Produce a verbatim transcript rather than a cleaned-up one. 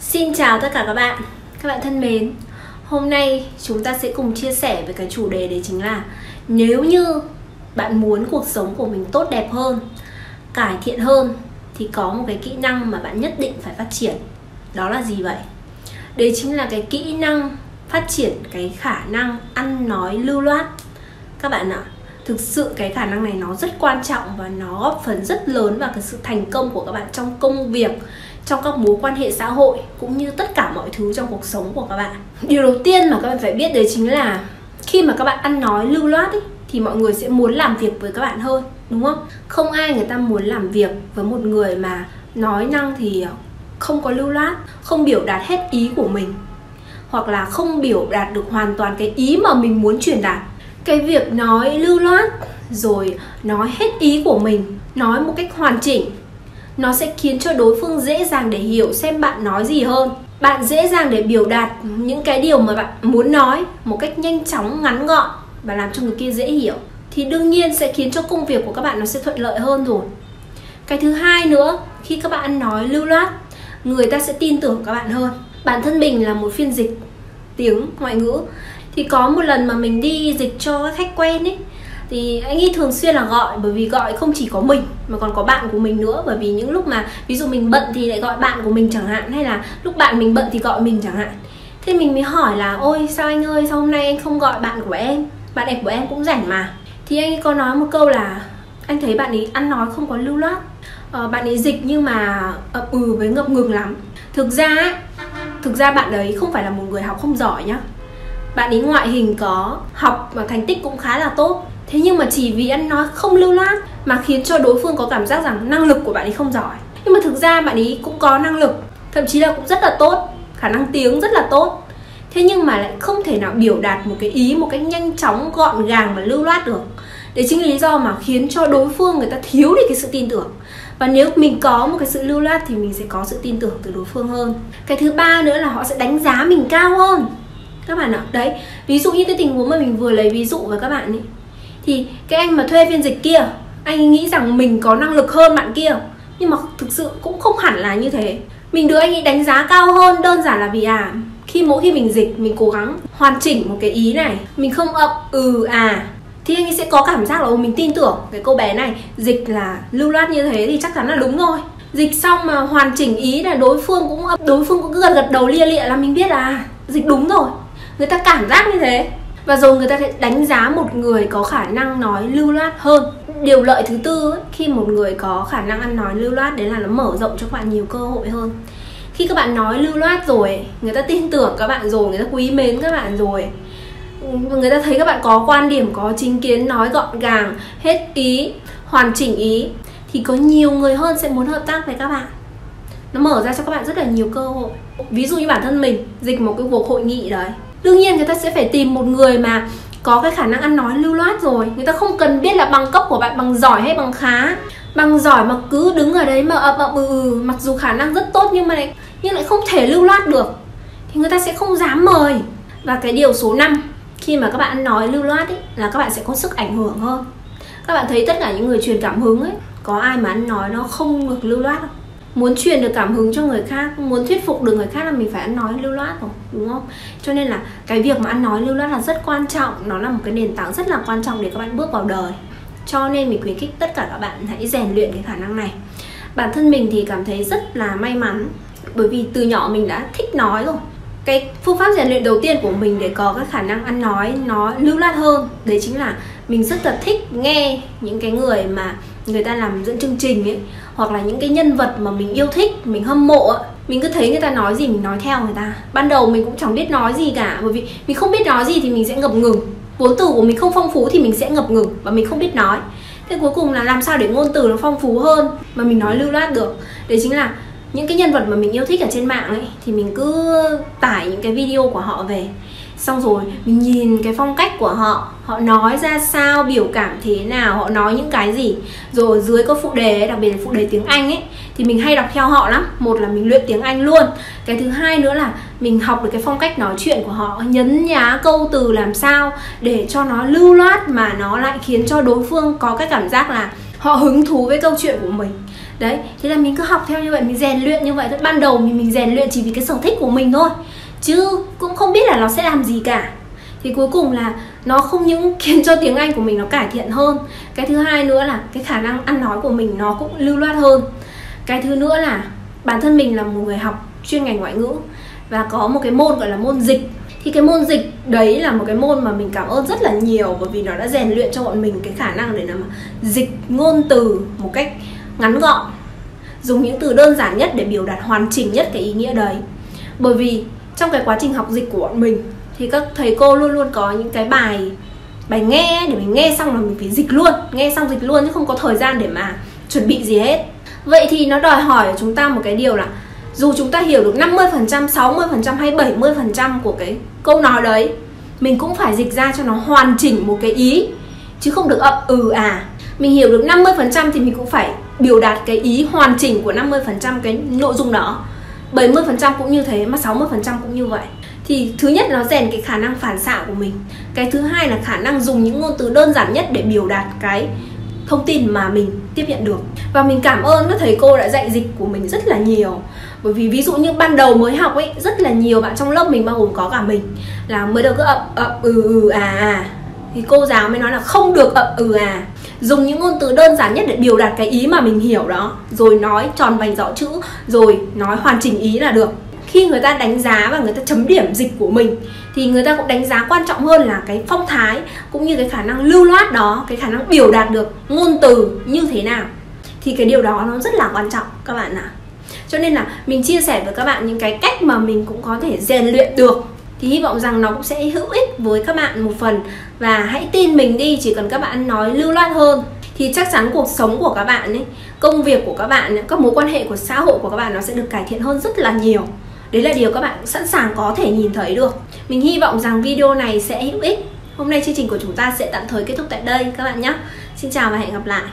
Xin chào tất cả các bạn, các bạn thân mến. Hôm nay chúng ta sẽ cùng chia sẻ về cái chủ đề đấy chính là nếu như bạn muốn cuộc sống của mình tốt đẹp hơn, cải thiện hơn thì có một cái kỹ năng mà bạn nhất định phải phát triển. Đó là gì vậy? Đấy chính là cái kỹ năng phát triển cái khả năng ăn nói lưu loát. Các bạn ạ, thực sự cái khả năng này nó rất quan trọng và nó góp phần rất lớn vào cái sự thành công của các bạn trong công việc, trong các mối quan hệ xã hội cũng như tất cả mọi thứ trong cuộc sống của các bạn. Điều đầu tiên mà các bạn phải biết đấy chính là khi mà các bạn ăn nói lưu loát ý, thì mọi người sẽ muốn làm việc với các bạn hơn, đúng không? Không ai người ta muốn làm việc với một người mà nói năng thì không có lưu loát, không biểu đạt hết ý của mình, hoặc là không biểu đạt được hoàn toàn cái ý mà mình muốn truyền đạt. Cái việc nói lưu loát rồi nói hết ý của mình, nói một cách hoàn chỉnh, nó sẽ khiến cho đối phương dễ dàng để hiểu xem bạn nói gì hơn. Bạn dễ dàng để biểu đạt những cái điều mà bạn muốn nói một cách nhanh chóng, ngắn gọn và làm cho người kia dễ hiểu, thì đương nhiên sẽ khiến cho công việc của các bạn nó sẽ thuận lợi hơn rồi. Cái thứ hai nữa, khi các bạn nói lưu loát, người ta sẽ tin tưởng các bạn hơn. Bản thân mình là một phiên dịch tiếng ngoại ngữ, thì có một lần mà mình đi dịch cho các khách quen ấy, thì anh ấy thường xuyên là gọi, bởi vì gọi không chỉ có mình mà còn có bạn của mình nữa. Bởi vì những lúc mà ví dụ mình bận thì lại gọi bạn của mình chẳng hạn, hay là lúc bạn mình bận thì gọi mình chẳng hạn. Thế mình mới hỏi là ôi sao anh ơi, sao hôm nay anh không gọi bạn của em, bạn đẹp của em cũng rảnh mà. Thì anh ấy có nói một câu là anh thấy bạn ấy ăn nói không có lưu loát, ờ, bạn ấy dịch nhưng mà ậm ừ với ngập ngừng lắm. Thực ra ấy, thực ra bạn ấy không phải là một người học không giỏi nhá. Bạn ấy ngoại hình có, học và thành tích cũng khá là tốt. Thế nhưng mà chỉ vì ăn nói không lưu loát mà khiến cho đối phương có cảm giác rằng năng lực của bạn ấy không giỏi. Nhưng mà thực ra bạn ấy cũng có năng lực, thậm chí là cũng rất là tốt, khả năng tiếng rất là tốt. Thế nhưng mà lại không thể nào biểu đạt một cái ý một cách nhanh chóng, gọn gàng và lưu loát được. Đấy chính là lý do mà khiến cho đối phương người ta thiếu đi cái sự tin tưởng. Và nếu mình có một cái sự lưu loát thì mình sẽ có sự tin tưởng từ đối phương hơn. Cái thứ ba nữa là họ sẽ đánh giá mình cao hơn. Các bạn ạ, đấy, ví dụ như cái tình huống mà mình vừa lấy ví dụ với các bạn ấy, thì cái anh mà thuê phiên dịch kia, anh nghĩ rằng mình có năng lực hơn bạn kia, nhưng mà thực sự cũng không hẳn là như thế. Mình được anh ấy đánh giá cao hơn đơn giản là vì à khi mỗi khi mình dịch mình cố gắng hoàn chỉnh một cái ý này, mình không ậm ừ à, thì anh ấy sẽ có cảm giác là mình tin tưởng cái cô bé này dịch là lưu loát như thế thì chắc chắn là đúng rồi. Dịch xong mà hoàn chỉnh ý là đối phương cũng đối phương cũng gật gật đầu lia lịa là mình biết là dịch đúng rồi. Người ta cảm giác như thế và rồi người ta sẽ đánh giá một người có khả năng nói lưu loát hơn. Điều lợi thứ tư ấy, khi một người có khả năng ăn nói lưu loát, đấy là nó mở rộng cho các bạn nhiều cơ hội hơn. Khi các bạn nói lưu loát rồi, người ta tin tưởng các bạn rồi, người ta quý mến các bạn rồi, người ta thấy các bạn có quan điểm, có chính kiến, nói gọn gàng, hết ý, hoàn chỉnh ý, thì có nhiều người hơn sẽ muốn hợp tác với các bạn. Nó mở ra cho các bạn rất là nhiều cơ hội. Ví dụ như bản thân mình dịch một cái cuộc hội nghị đấy, đương nhiên người ta sẽ phải tìm một người mà có cái khả năng ăn nói lưu loát rồi. Người ta không cần biết là bằng cấp của bạn bằng giỏi hay bằng khá. Bằng giỏi mà cứ đứng ở đấy mà ậm ậm ừ, mặc dù khả năng rất tốt nhưng mà lại, nhưng lại không thể lưu loát được, thì người ta sẽ không dám mời. Và cái điều số năm, khi mà các bạn ăn nói lưu loát ấy, là các bạn sẽ có sức ảnh hưởng hơn. Các bạn thấy tất cả những người truyền cảm hứng ấy, có ai mà ăn nói nó không được lưu loát không? Muốn truyền được cảm hứng cho người khác, muốn thuyết phục được người khác là mình phải ăn nói lưu loát rồi, đúng không? Cho nên là cái việc mà ăn nói lưu loát là rất quan trọng. Nó là một cái nền tảng rất là quan trọng để các bạn bước vào đời. Cho nên mình khuyến khích tất cả các bạn hãy rèn luyện cái khả năng này. Bản thân mình thì cảm thấy rất là may mắn, bởi vì từ nhỏ mình đã thích nói rồi. Cái phương pháp rèn luyện đầu tiên của mình để có cái khả năng ăn nói nó lưu loát hơn, đấy chính là mình rất là thích nghe những cái người mà người ta làm dẫn chương trình ấy, hoặc là những cái nhân vật mà mình yêu thích, mình hâm mộ ấy. Mình cứ thấy người ta nói gì mình nói theo người ta. Ban đầu mình cũng chẳng biết nói gì cả, bởi vì mình không biết nói gì thì mình sẽ ngập ngừng. Vốn từ của mình không phong phú thì mình sẽ ngập ngừng và mình không biết nói. Thế cuối cùng là làm sao để ngôn từ nó phong phú hơn mà mình nói lưu loát được. Đấy chính là những cái nhân vật mà mình yêu thích ở trên mạng ấy, thì mình cứ tải những cái video của họ về, xong rồi mình nhìn cái phong cách của họ, họ nói ra sao, biểu cảm thế nào, họ nói những cái gì. Rồi dưới có phụ đề, đặc biệt là phụ đề tiếng Anh ấy, thì mình hay đọc theo họ lắm. Một là mình luyện tiếng Anh luôn. Cái thứ hai nữa là mình học được cái phong cách nói chuyện của họ, nhấn nhá câu từ làm sao để cho nó lưu loát mà nó lại khiến cho đối phương có cái cảm giác là họ hứng thú với câu chuyện của mình. Đấy, thế là mình cứ học theo như vậy, mình rèn luyện như vậy. Ban đầu mình mình rèn luyện chỉ vì cái sở thích của mình thôi, chứ cũng không biết là nó sẽ làm gì cả. Thì cuối cùng là nó không những khiến cho tiếng Anh của mình nó cải thiện hơn. Cái thứ hai nữa là cái khả năng ăn nói của mình nó cũng lưu loát hơn. Cái thứ nữa là bản thân mình là một người học chuyên ngành ngoại ngữ và có một cái môn gọi là môn dịch. Thì cái môn dịch đấy là một cái môn mà mình cảm ơn rất là nhiều, bởi vì nó đã rèn luyện cho bọn mình cái khả năng để làm dịch ngôn từ một cách ngắn gọn, dùng những từ đơn giản nhất để biểu đạt hoàn chỉnh nhất cái ý nghĩa đấy. Bởi vì trong cái quá trình học dịch của bọn mình thì các thầy cô luôn luôn có những cái bài bài nghe để mình nghe xong là mình phải dịch luôn, nghe xong dịch luôn chứ không có thời gian để mà chuẩn bị gì hết. Vậy thì nó đòi hỏi ở chúng ta một cái điều là dù chúng ta hiểu được năm mươi phần trăm, sáu mươi phần trăm hay bảy mươi phần trăm của cái câu nói đấy, mình cũng phải dịch ra cho nó hoàn chỉnh một cái ý, chứ không được ậm ừ à. Mình hiểu được năm mươi phần trăm thì mình cũng phải biểu đạt cái ý hoàn chỉnh của năm mươi phần trăm cái nội dung đó, bảy mươi phần trăm cũng như thế, mà sáu mươi phần trăm cũng như vậy. Thì thứ nhất nó rèn cái khả năng phản xạ của mình. Cái thứ hai là khả năng dùng những ngôn từ đơn giản nhất để biểu đạt cái thông tin mà mình tiếp nhận được. Và mình cảm ơn các thầy cô đã dạy dịch của mình rất là nhiều. Bởi vì ví dụ như ban đầu mới học ấy, rất là nhiều bạn trong lớp mình, bao gồm có cả mình, là mới đầu cứ ậm ậm ừ ừ à à. Thì cô giáo mới nói là không được ậm ừ à, dùng những ngôn từ đơn giản nhất để biểu đạt cái ý mà mình hiểu đó, rồi nói tròn vành rõ chữ, rồi nói hoàn chỉnh ý là được. Khi người ta đánh giá và người ta chấm điểm dịch của mình thì người ta cũng đánh giá quan trọng hơn là cái phong thái cũng như cái khả năng lưu loát đó, cái khả năng biểu đạt được ngôn từ như thế nào. Thì cái điều đó nó rất là quan trọng các bạn ạ. Cho nên là mình chia sẻ với các bạn những cái cách mà mình cũng có thể rèn luyện được. Thì hy vọng rằng nó cũng sẽ hữu ích với các bạn một phần. Và hãy tin mình đi, chỉ cần các bạn nói lưu loát hơn thì chắc chắn cuộc sống của các bạn ấy, công việc của các bạn ấy, các mối quan hệ của xã hội của các bạn nó sẽ được cải thiện hơn rất là nhiều. Đấy là điều các bạn sẵn sàng có thể nhìn thấy được. Mình hy vọng rằng video này sẽ hữu ích. Hôm nay chương trình của chúng ta sẽ tạm thời kết thúc tại đây các bạn nhé. Xin chào và hẹn gặp lại.